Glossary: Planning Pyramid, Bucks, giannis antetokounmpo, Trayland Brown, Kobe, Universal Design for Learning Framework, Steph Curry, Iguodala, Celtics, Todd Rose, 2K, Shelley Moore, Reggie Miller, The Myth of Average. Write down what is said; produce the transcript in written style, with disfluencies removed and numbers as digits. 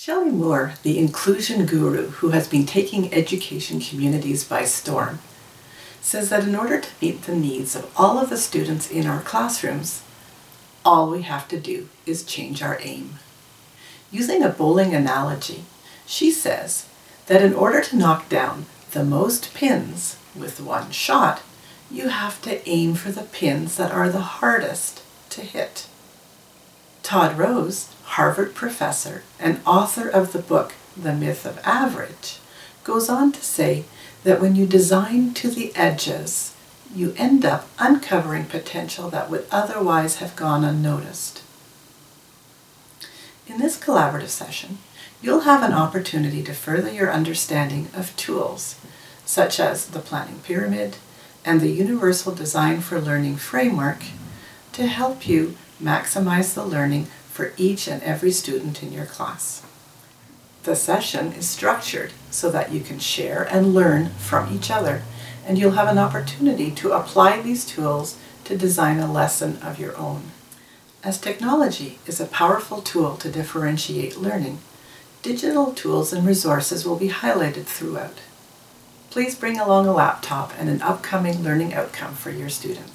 Shelley Moore, the inclusion guru who has been taking education communities by storm, says that in order to meet the needs of all of the students in our classrooms, all we have to do is change our aim. Using a bowling analogy, she says that in order to knock down the most pins with one shot, you have to aim for the pins that are the hardest to hit. Todd Rose, Harvard professor and author of the book The Myth of Average, goes on to say that when you design to the edges, you end up uncovering potential that would otherwise have gone unnoticed. In this collaborative session, you'll have an opportunity to further your understanding of tools such as the Planning Pyramid and the Universal Design for Learning Framework to help you maximize the learning for each and every student in your class. The session is structured so that you can share and learn from each other, and you'll have an opportunity to apply these tools to design a lesson of your own. As technology is a powerful tool to differentiate learning, digital tools and resources will be highlighted throughout. Please bring along a laptop and an upcoming learning outcome for your students.